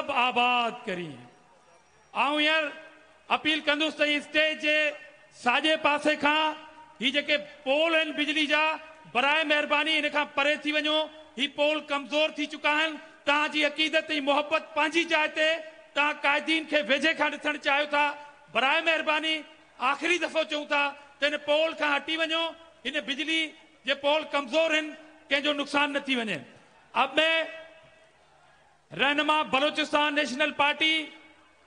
सब आबाद करी। आओ यार अपील कंदुस त स्टेज जे साजे पासे खां ही जेके पोल आहिनि बिजली जा, बराए महिरबानी इन खां परे थी वञो। ही पोल कमज़ोर थी चुका आहिनि। तव्हांजी अक़ीदत जी मोहबत पंहिंजी जाइ ते तव्हां क़ाइदीन खे वेझे खां ॾिसणु चाहियो था। बराए महिरबानी आख़िरी दफ़ो चऊं था त इन पोल खां हटी वञो। इन बिजली जे पोल कमज़ोर आहिनि, कंहिंजो नुक़सान न थी वञे। अब मैं रहनुमा Balochistan national party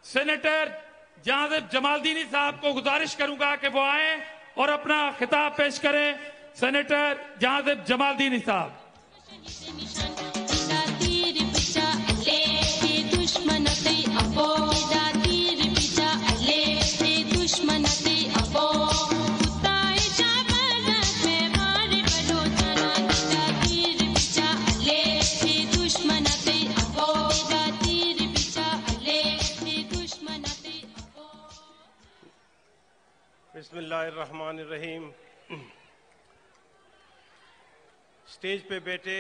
senator Jahanzeb Jamaldini साहब को गुजारिश करूंगा कि वो आए और अपना खिताब पेश करें। सेनेटर जहांज़ेब जमालदीनी साहब। बिस्मिल्लाहिर्रहमानिर्रहीम। स्टेज पे बैठे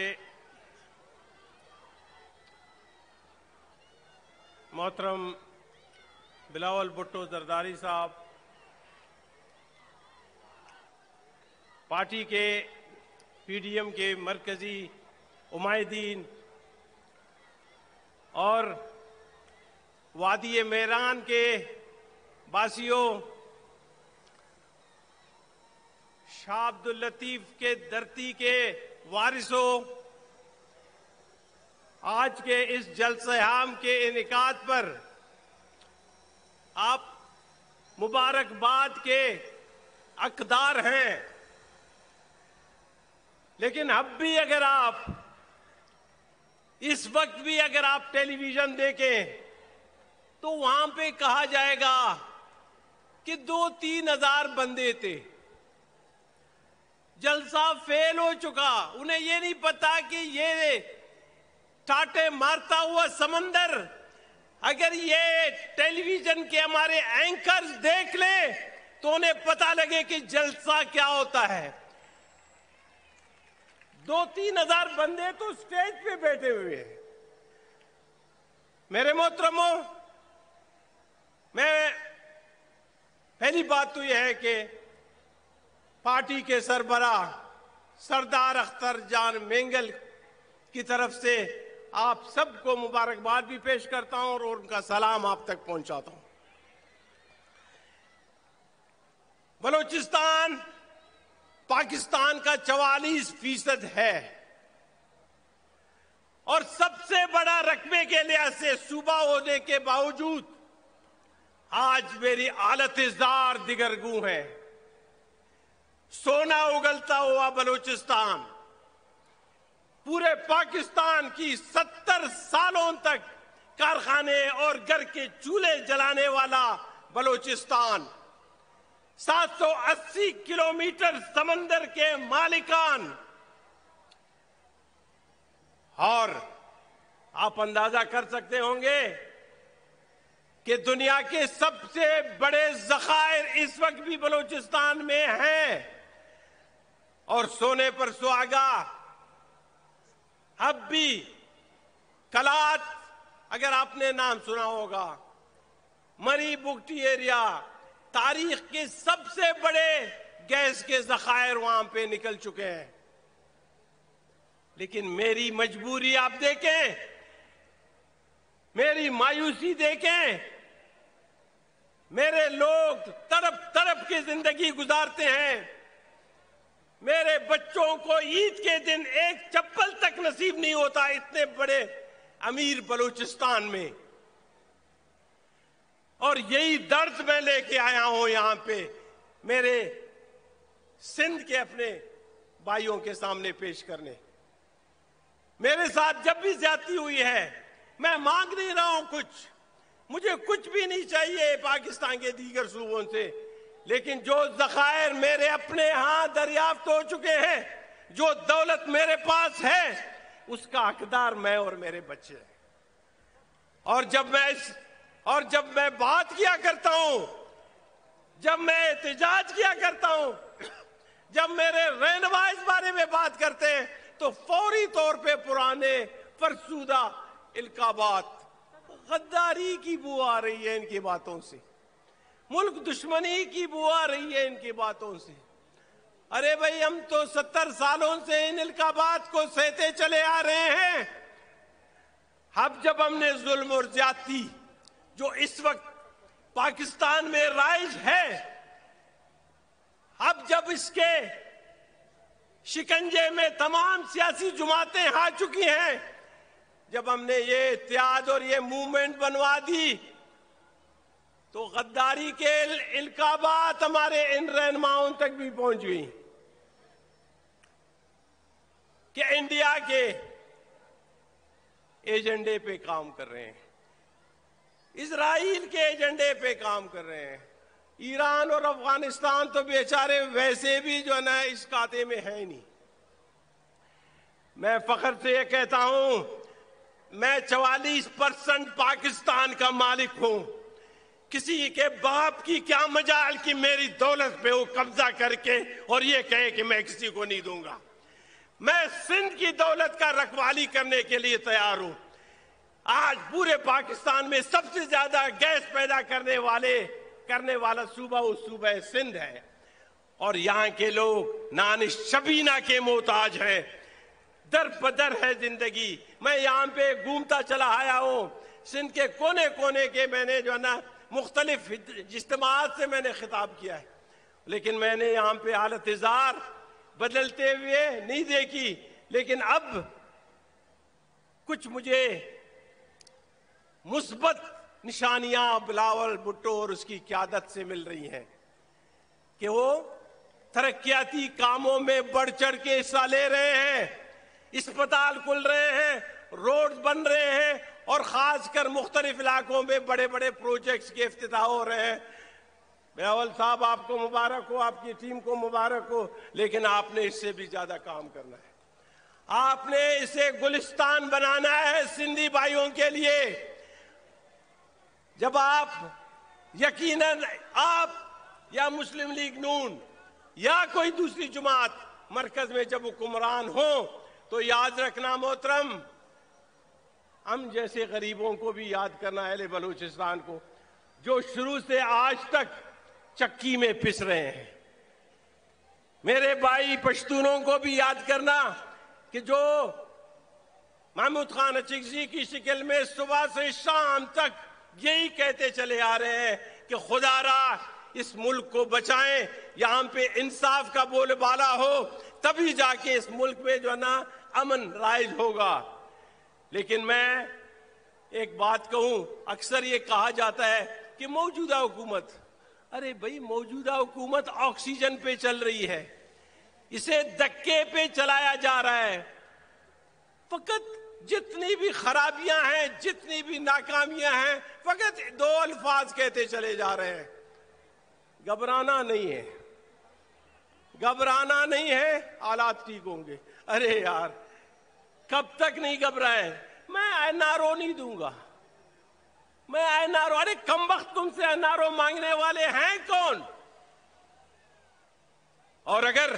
मोहतरम बिलावल भुट्टो जरदारी साहब, पार्टी के पीडीएम के मरकजी उमायदीन और वादी मेहरान के बासियों, शाह अब्दुल लतीफ के धरती के वारिसों, आज के इस जलसेआम के इनेकाद पर आप मुबारकबाद के हकदार हैं। लेकिन अब भी अगर आप इस वक्त भी अगर आप टेलीविजन देखें तो वहां पे कहा जाएगा कि 2-3 हजार बंदे थे, जलसा फेल हो चुका। उन्हें ये नहीं पता कि ये टाटे मारता हुआ समंदर अगर ये टेलीविजन के हमारे एंकर्स देख ले तो उन्हें पता लगे कि जलसा क्या होता है। 2-3 हजार बंदे तो स्टेज पे बैठे हुए हैं। मेरे मोहतरमों, मैं पहली बात तो यह है कि पार्टी के सरबरा सरदार अख्तर जान मेंगल की तरफ से आप सबको मुबारकबाद भी पेश करता हूं और उनका सलाम आप तक पहुंचाता हूं। बलूचिस्तान पाकिस्तान का 44% है और सबसे बड़ा रकबे के लिहाज से सूबा होने के बावजूद आज मेरी हालत जार दिगरगू है। सोना उगलता हुआ बलूचिस्तान पूरे पाकिस्तान की 70 सालों तक कारखाने और घर के चूल्हे जलाने वाला बलूचिस्तान, 780 किलोमीटर समंदर के मालिकान। और आप अंदाजा कर सकते होंगे कि दुनिया के सबसे बड़े जखायर इस वक्त भी बलूचिस्तान में हैं। और सोने पर सुहागा, अब भी कलात, अगर आपने नाम सुना होगा, मरी बुगटी एरिया, तारीख के सबसे बड़े गैस के जखायर वहां पे निकल चुके हैं। लेकिन मेरी मजबूरी आप देखें, मेरी मायूसी देखें। मेरे लोग तड़प तड़प के जिंदगी गुजारते हैं। मेरे बच्चों को ईद के दिन एक चप्पल तक नसीब नहीं होता इतने बड़े अमीर बलूचिस्तान में। और यही दर्द मैं लेके आया हूं यहां पे मेरे सिंध के अपने भाइयों के सामने पेश करने। मेरे साथ जब भी ज्यादती हुई है, मैं मांग नहीं रहा हूं कुछ, मुझे कुछ भी नहीं चाहिए पाकिस्तान के दीगर सूबों से। लेकिन जो जखायर मेरे अपने यहां दरियाफ्त हो चुके हैं, जो दौलत मेरे पास है, उसका हकदार मैं और मेरे बच्चे हैं। और जब मैं बात किया करता हूं, जब मैं एहतजाज किया करता हूं, जब मेरे रहनुमा इस बारे में बात करते हैं, तो फौरी तौर पे पुराने फरसूदा इल्काबात, गद्दारी की बू आ रही है इनकी बातों से, मुल्क दुश्मनी की बू आ रही है इनकी बातों से। अरे भाई, हम तो 70 सालों से इन इल्काबात को सहते चले आ रहे हैं। अब जब हमने जुल्म और ज्यादती जो इस वक्त पाकिस्तान में राइज है, अब जब इसके शिकंजे में तमाम सियासी जमातें आ चुकी हैं, जब हमने ये एहतियात और ये मूवमेंट बनवा दी, तो गद्दारी के इल्काबात हमारे इन रहनुमाओं तक भी पहुंच गई कि इंडिया के एजेंडे पे काम कर रहे हैं, इजराइल के एजेंडे पे काम कर रहे हैं। ईरान और अफगानिस्तान तो बेचारे वैसे भी जो है ना इस काते में है नहीं। मैं फख्र से ये कहता हूं, मैं 44% पाकिस्तान का मालिक हूं। किसी के बाप की क्या मजाल कि मेरी दौलत पे वो कब्जा करके और ये कहे कि मैं किसी को नहीं दूंगा। मैं सिंध की दौलत का रखवाली करने के लिए तैयार हूं। आज पूरे पाकिस्तान में सबसे ज्यादा गैस पैदा करने वाला सूबा उस सूबे सिंध है, और यहाँ के लोग नानिश शबीना के मोहताज हैं, दर बदर है जिंदगी। मैं यहाँ पे घूमता चला आया हूँ, सिंध के कोने कोने के मैंने जो है ना मुख्तलिफ इज्तिमाआत से मैंने खिताब किया है, लेकिन मैंने यहाँ पे हालत इजार बदलते हुए नहीं देखी। लेकिन अब कुछ मुझे मुस्बत निशानियां बिलावल भुट्टो और उसकी क्यादत से मिल रही हैं कि वो तरक्याती कामों में बढ़ चढ़ के हिस्सा ले रहे हैं, अस्पताल खुल रहे हैं, रोड बन रहे हैं, और खासकर मुख्तलिफ इलाकों में बड़े बड़े प्रोजेक्ट्स के इफ्तिताह हो रहे हैं। बिलावल साहब, आपको मुबारक हो, आपकी टीम को मुबारक हो, लेकिन आपने इससे भी ज्यादा काम करना है। आपने इसे गुलिस्तान बनाना है सिंधी भाइयों के लिए। जब आप यकीनन आप या मुस्लिम लीग नून या कोई दूसरी जमात मरकज में जब हुक्मरान हो, तो याद रखना मोहतरम, हम जैसे गरीबों को भी याद करना है, बलूचिस्तान को, जो शुरू से आज तक चक्की में पिस रहे हैं। मेरे भाई पश्तूनों को भी याद करना कि जो महमूद खान अचकज़ई की शिकल में सुबह से शाम तक यही कहते चले आ रहे हैं कि खुदारा इस मुल्क को बचाएं, यहाँ पे इंसाफ का बोलबाला हो, तभी जाके इस मुल्क में जो है ना अमन राइज होगा। लेकिन मैं एक बात कहूं, अक्सर ये कहा जाता है कि मौजूदा हुकूमत, अरे भाई मौजूदा हुकूमत ऑक्सीजन पे चल रही है, इसे धक्के पे चलाया जा रहा है। फकत जितनी भी खराबियां हैं, जितनी भी नाकामियां हैं, फकत 2 अल्फाज कहते चले जा रहे हैं, घबराना नहीं है, घबराना नहीं है, हालात ठीक होंगे। अरे यार, कब तक नहीं घबराए? मैं एनआरओ नहीं दूंगा, मैं एनआरओ, अरे कमबख्त, तुमसे एनआरओ मांगने वाले हैं कौन? और अगर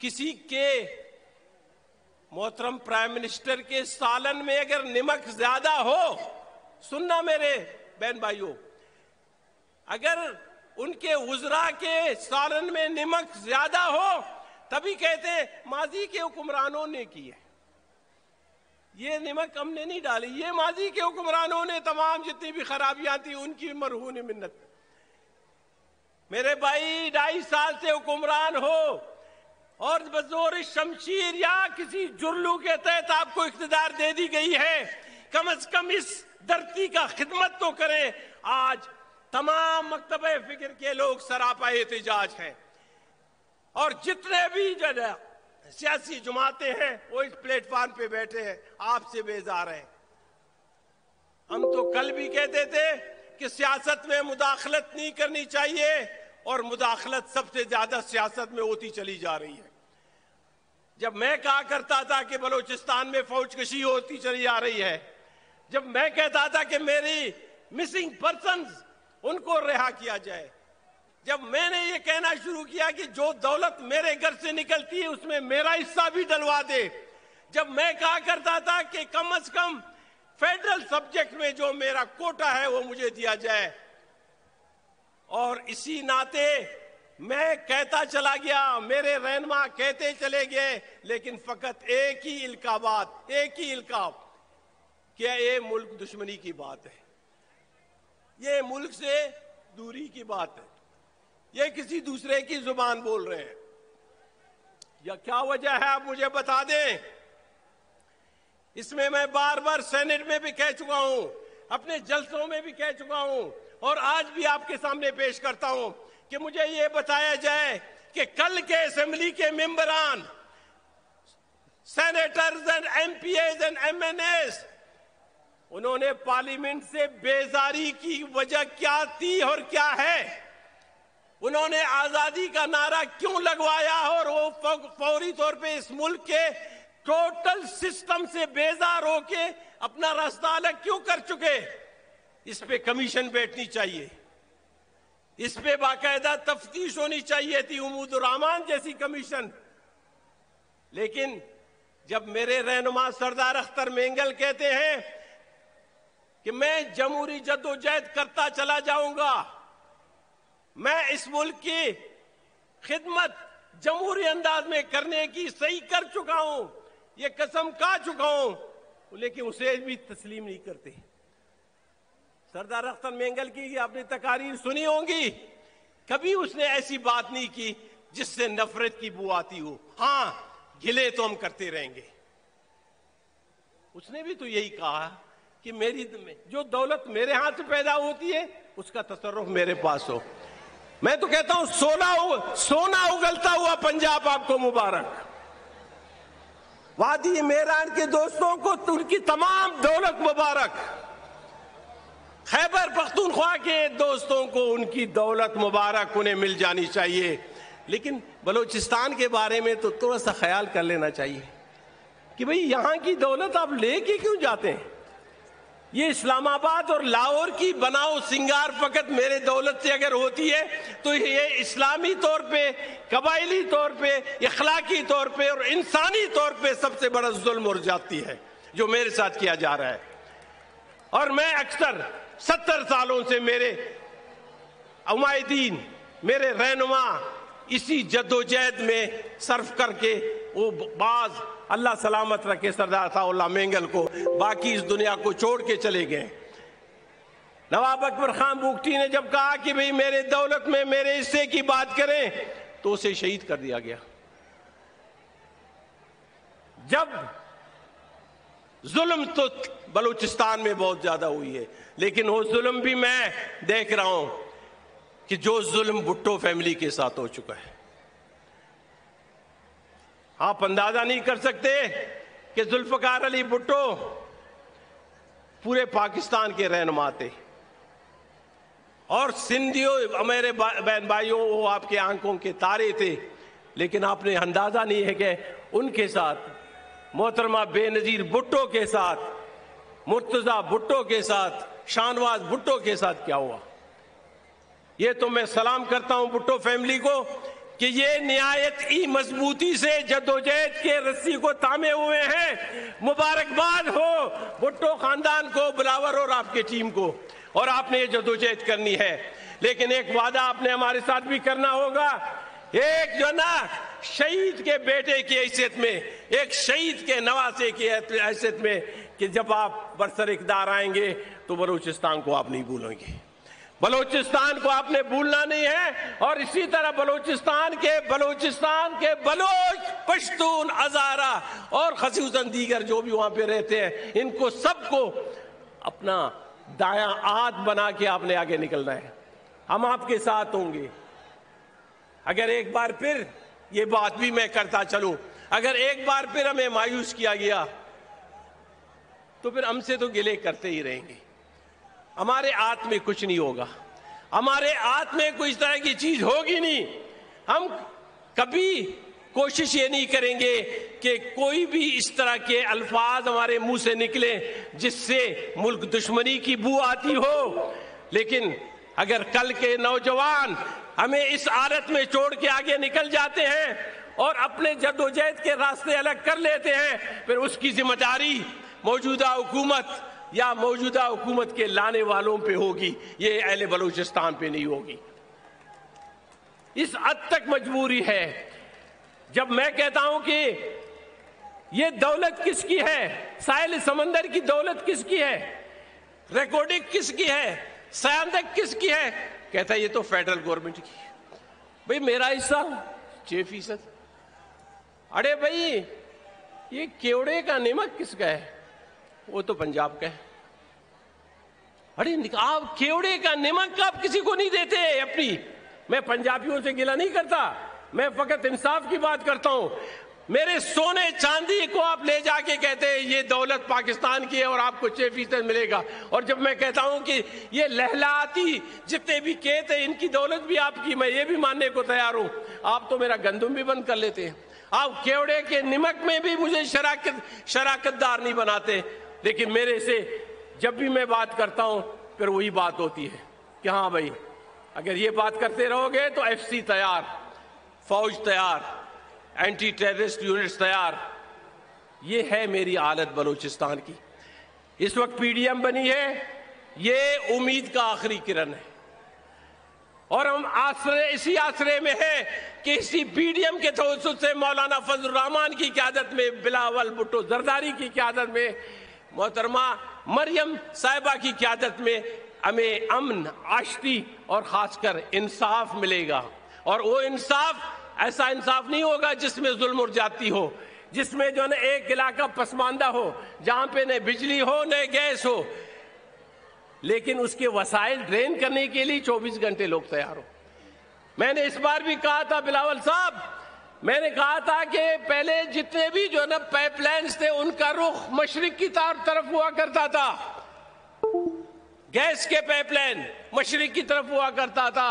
किसी के मोहतरम प्राइम मिनिस्टर के सालन में अगर नमक ज्यादा हो, सुनना मेरे बहन भाइयों, अगर उनके उजरा के सालन में नमक ज्यादा हो, तभी कहते माजी के हुक्मरानों ने की है, ये नमक हमने नहीं डाली, ये माजी के हुक्मरानों ने तमाम जितनी भी खराबियां थी उनकी मरहून मिन्नत। मेरे भाई, 2.5 साल से हुक्मरान हो और बजोर शमशीर या किसी जुर्लू के तहत आपको इख्तिदार दे दी गई है, कम से कम इस धरती का खिदमत तो करें। आज तमाम मकतबे फिक्र के लोग सरापा एहतिजाज हैं, और जितने भी जो है सियासी जमातें हैं वो इस प्लेटफॉर्म पे बैठे हैं, आपसे बेजार हैं। हम तो कल भी कहते थे कि सियासत में मुदाखलत नहीं करनी चाहिए, और मुदाखलत सबसे ज्यादा सियासत में होती चली जा रही है। जब मैं कहा करता था कि बलूचिस्तान में फौजकशी होती चली जा रही है, जब मैं कहता था कि मेरी मिसिंग पर्सन्स उनको रिहा किया जाए, जब मैंने ये कहना शुरू किया कि जो दौलत मेरे घर से निकलती है उसमें मेरा हिस्सा भी डलवा दे, जब मैं कहा करता था कि कम से कम फेडरल सब्जेक्ट में जो मेरा कोटा है वो मुझे दिया जाए। और इसी नाते मैं कहता चला गया, मेरे रहनुमा कहते चले गए, लेकिन फकत एक ही इल्काबात, एक ही इल्काब, क्या ये मुल्क दुश्मनी की बात है, ये मुल्क से दूरी की बात है, ये किसी दूसरे की जुबान बोल रहे हैं। या क्या वजह है आप मुझे बता दें। इसमें मैं बार बार सेनेट में भी कह चुका हूं, अपने जलसों में भी कह चुका हूं और आज भी आपके सामने पेश करता हूं कि मुझे ये बताया जाए कि कल के असेंबली के मेंबरान, senators and MPs and MNS, उन्होंने पार्लियामेंट से बेजारी की वजह क्या थी और क्या है, उन्होंने आजादी का नारा क्यों लगवाया और वो फौरी तौर पे इस मुल्क के टोटल सिस्टम से बेजार होके अपना रास्ता अलग क्यों कर चुके। इस पे कमीशन बैठनी चाहिए, इस पे बाकायदा तफ्तीश होनी चाहिए थी, उमूदुर रहमान जैसी कमीशन। लेकिन जब मेरे रहनुमा सरदार अख्तर मेंगल कहते हैं कि मैं जमहूरी जद्दोजहद करता चला जाऊंगा, मैं इस मुल्क की खिदमत जमहूरी अंदाज में करने की सही कर चुका हूं, ये कसम खा चुका हूं, लेकिन उसे भी तस्लीम नहीं करते। सरदार अख्तर मेंगल की आपने तकारीर सुनी होंगी, कभी उसने ऐसी बात नहीं की जिससे नफरत की बू आती हो। हाँ, गिले तो हम करते रहेंगे। उसने भी तो यही कहा कि मेरी जो दौलत मेरे हाथ से पैदा होती है उसका तसर्रुफ मेरे पास हो। मैं तो कहता हूं सोना उगलता हुआ पंजाब आपको मुबारक। वादी मेहरान के दोस्तों को उनकी तमाम दौलत मुबारक, खैबर पख्तूनख्वा के दोस्तों को उनकी दौलत मुबारक, उन्हें मिल जानी चाहिए। लेकिन बलूचिस्तान के बारे में तो थोड़ा सा ख्याल कर लेना चाहिए कि भाई यहाँ की दौलत आप लेके क्यों जाते हैं। ये इस्लामाबाद और लाहौर की बनाओ सिंगार फकत मेरे दौलत से अगर होती है तो ये इस्लामी तौर पे, कबायली तौर पे, इखलाकी तौर पे और इंसानी तौर पे सबसे बड़ा जुल्म और जाती है जो मेरे साथ किया जा रहा है। और मैं अक्सर 70 सालों से मेरे उमायदीन, मेरे रहनुमा इसी जद्दोजहद में सर्फ करके, वो बाज अल्लाह सलामत रखे सरदार उल्ला मेंगल को, बाकी इस दुनिया को छोड़ के चले गए। नवाब अकबर खान बुगटी ने जब कहा कि भाई मेरे दौलत में मेरे हिस्से की बात करें तो उसे शहीद कर दिया गया। जब जुल्म तो बलूचिस्तान में बहुत ज्यादा हुई है, लेकिन वो जुल्म भी मैं देख रहा हूं कि जो जुल्म भुट्टो फैमिली के साथ हो चुका है, आप अंदाजा नहीं कर सकते कि जुल्फकार अली भुट्टो पूरे पाकिस्तान के रहनुमा थे। और सिंधियों, मेरे बहन भाइयों, वो आपके आंखों के तारे थे, लेकिन आपने अंदाजा नहीं है कि उनके साथ, मोहतरमा बेनज़ीर भुट्टो के साथ, मुर्तज़ा भुट्टो के साथ, शाहनवाज भुट्टो के साथ क्या हुआ। ये तो मैं सलाम करता हूं भुट्टो फैमिली को कि ये निहायत ही मजबूती से जद्दोजहद के रस्सी को थामे हुए हैं। मुबारकबाद हो भुट्टो खानदान को, बिलावर और आपके टीम को, और आपने ये जद्दोजहद करनी है। लेकिन एक वादा आपने हमारे साथ भी करना होगा, एक जो ना शहीद के बेटे की हैसियत में, एक शहीद के नवासे की हैसियत में, कि जब आप बरसर इकदार आएंगे तो बलूचिस्तान को आप नहीं भूलेंगे, बलूचिस्तान को आपने भूलना नहीं है। और इसी तरह बलूचिस्तान के बलोच, पश्तून, हजारा और खसूसन दीगर जो भी वहां पे रहते हैं, इनको सबको अपना दायां हाथ बना के आपने आगे निकलना है। हम आपके साथ होंगे। अगर एक बार फिर, ये बात भी मैं करता चलूं, अगर एक बार फिर हमें मायूस किया गया तो फिर हमसे तो गिले करते ही रहेंगे। हमारे हाथ में कुछ नहीं होगा, हमारे हाथ में कोई तरह की चीज होगी नहीं। हम कभी कोशिश ये नहीं करेंगे कि कोई भी इस तरह के अल्फाज हमारे मुंह से निकले जिससे मुल्क दुश्मनी की बू आती हो। लेकिन अगर कल के नौजवान हमें इस हालत में छोड़ के आगे निकल जाते हैं और अपने जद्दोजहद के रास्ते अलग कर लेते हैं, फिर उसकी जिम्मेदारी मौजूदा हुकूमत या मौजूदा हुकूमत के लाने वालों पे होगी, ये अहले बलूचिस्तान पे नहीं होगी। इस हद तक मजबूरी है। जब मैं कहता हूं कि ये दौलत किसकी है, साहिल समंदर की दौलत किसकी है, रिकॉर्डिंग किसकी है, सामदक किसकी है, कहता है ये तो फेडरल गवर्नमेंट की है। भाई मेरा हिस्सा 6%। अरे भाई ये केवड़े का नमक किसका है, वो तो पंजाब का है। अरे आप केवड़े का नमक आप किसी को नहीं देते अपनी। मैं पंजाबियों से गिला नहीं करता, मैं फकत इंसाफ की बात करता हूं। मेरे सोने चांदी को आप ले जाके कहते हैं ये दौलत पाकिस्तान की है और आपको 6% मिलेगा, और जब मैं कहता हूं कि ये लहलाती जितने भी खेत है इनकी दौलत भी आपकी, मैं ये भी मानने को तैयार हूं। आप तो मेरा गंदुम भी बंद कर लेते हैं, आप केवड़े के नमक में भी मुझे शराकतदार नहीं बनाते, लेकिन मेरे से जब भी मैं बात करता हूं फिर वही बात होती है कि हाँ भाई अगर ये बात करते रहोगे तो FC तैयार, फौज तैयार, एंटी टेररिस्ट यूनिट्स तैयार। ये है मेरी हालत बलूचिस्तान की। इस वक्त PDM बनी है, ये उम्मीद का आखिरी किरण है, और हम इसी आसरे में है कि इसी PDM के तवज्जुह से मौलाना फजल रहमान की क़यादत में, बिलावल भुट्टो जरदारी की क़यादत में, मोहतरमा मरियम साहिबा की क़यादत में हमें अमन, आश्ती और खासकर इंसाफ मिलेगा। और वो इंसाफ ऐसा इंसाफ नहीं होगा जिसमें जुल्म और जाती हो, जिसमें जो न एक इलाका पसमानदा हो, जहां पे न बिजली हो न गैस हो, लेकिन उसके वसाइल ड्रेन करने के लिए 24 घंटे लोग तैयार हो। मैंने इस बार भी कहा था बिलावल साहब, मैंने कहा था कि पहले जितने भी जो ना पाइपलाइंस थे उनका रुख मशरिक की तरफ हुआ करता था, गैस के पाइपलाइन मशरिक की तरफ हुआ करता था।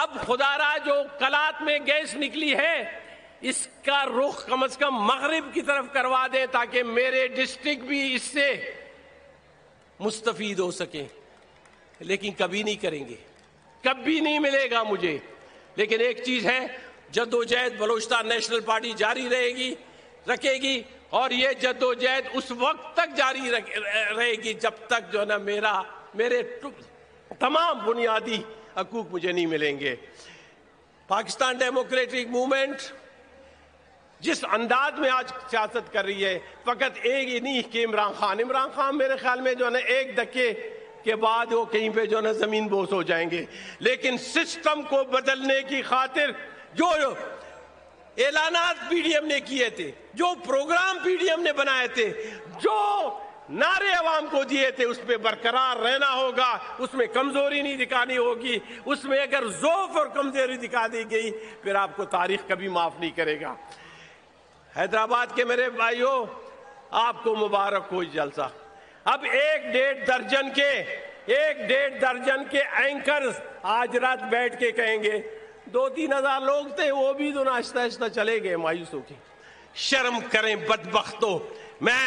अब खुदारा जो कलात में गैस निकली है इसका रुख कम से कम मगरिब की तरफ करवा दे, ताकि मेरे डिस्ट्रिक्ट भी इससे मुस्तफीद हो सके। लेकिन कभी नहीं करेंगे, कभी नहीं मिलेगा मुझे। लेकिन एक चीज है, जद्दोजहद बलूचिस्तान नेशनल पार्टी जारी रखेगी, और ये जद्दोजहद उस वक्त तक जारी रहेगी जब तक जो ना मेरे तमाम बुनियादी हकूक मुझे नहीं मिलेंगे। पाकिस्तान डेमोक्रेटिक मूवमेंट जिस अंदाज में आज सियासत कर रही है, फकत एक ही नहीं कि इमरान खान मेरे ख्याल में जो है एक धक्के के बाद वो कहीं पे जो है जमीन बोस हो जाएंगे, लेकिन सिस्टम को बदलने की खातिर जो एलानात PDM ने किए थे, जो प्रोग्राम PDM ने बनाए थे, जो नारे अवाम को दिए थे, उस पर बरकरार रहना होगा, उसमें कमजोरी नहीं दिखानी होगी। उसमें अगर जोफ और कमजोरी दिखा दी गई फिर आपको तारीख कभी माफ नहीं करेगा। हैदराबाद के मेरे भाइयों, आपको मुबारक हो जलसा। अब 1.5 दर्जन के एंकर्स आज रात बैठ के कहेंगे, 2-3 हज़ार लोग थे वो भी तो आहिस्ता चले गए मायूस होके। शर्म करें बदबख्तो। मैं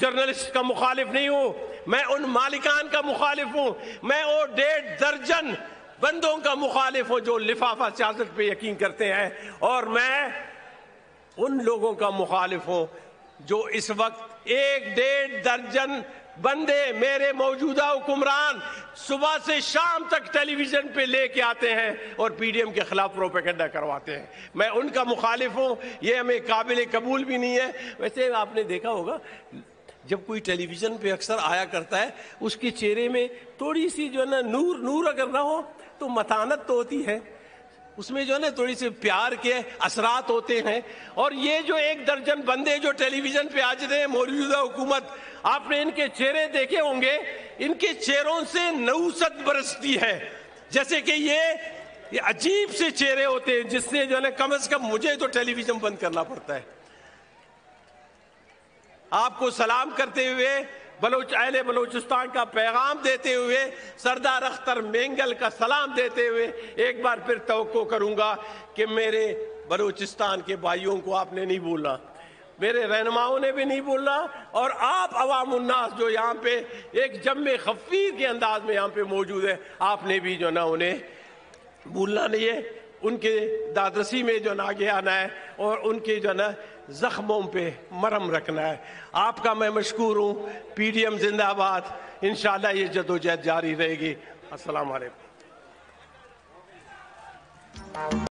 जर्नलिस्ट का मुखालिफ नहीं हूँ, मैं उन मालिकान का मुखालिफ हूँ, मैं वो 1.5 दर्जन बंदों का मुखालिफ हूँ जो लिफाफा सियासत पे यकीन करते हैं, और मैं उन लोगों का मुखालिफ हूँ जो इस वक्त 1.5 दर्जन बंदे मेरे मौजूदा हुक्मरान सुबह से शाम तक टेलीविजन पे लेके आते हैं और PDM के खिलाफ प्रोपेगेंडा करवाते हैं। मैं उनका मुखालिफ हूँ, ये हमें काबिल कबूल भी नहीं है। वैसे आपने देखा होगा जब कोई टेलीविजन पे अक्सर आया करता है उसके चेहरे में थोड़ी सी जो है ना नूर अगर ना हो तो मतानत तो होती है, उसमें जो है ना थोड़ी सी प्यार के असरात होते हैं। और ये जो 1 दर्जन बंदे जो टेलीविजन पे आज रहे हैं, मौजूदा हुकूमत, आपने इनके चेहरे देखे होंगे, इनके चेहरों से नउसत बरसती है। जैसे कि ये अजीब से चेहरे होते हैं जिसने जो है ना कम से कम मुझे तो टेलीविजन बंद करना पड़ता है। आपको सलाम करते हुए अहले बलूचिस्तान का पैगाम देते हुए, सरदार अख्तर मेंगल का सलाम देते हुए एक बार फिर तवक्को करूंगा कि मेरे बलूचिस्तान के भाइयों को आपने नहीं भूलना, मेरे रहनुमाओं ने भी नहीं भूलना, और आप अवाम उन्नास जो यहाँ पे एक जम्मे खफीर के अंदाज में यहाँ पे मौजूद है, आपने भी जो ना उन्हें भूलना नहीं है। उनके दादरसी में जो ना आगे आना है और उनके जो ना जख्मों पे मरहम रखना है। आपका मैं मशकूर हूँ। PDM जिंदाबाद। इंशाअल्लाह ये जदोजहद जारी रहेगी। अस्सलाम वालेकुम।